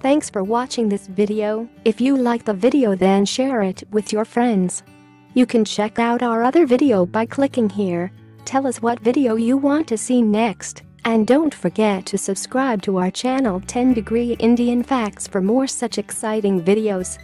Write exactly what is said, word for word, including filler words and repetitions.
Thanks for watching this video. If you like the video, then share it with your friends. You can check out our other video by clicking here. Tell us what video you want to see next, and don't forget to subscribe to our channel ten degree Indian Facts for more such exciting videos.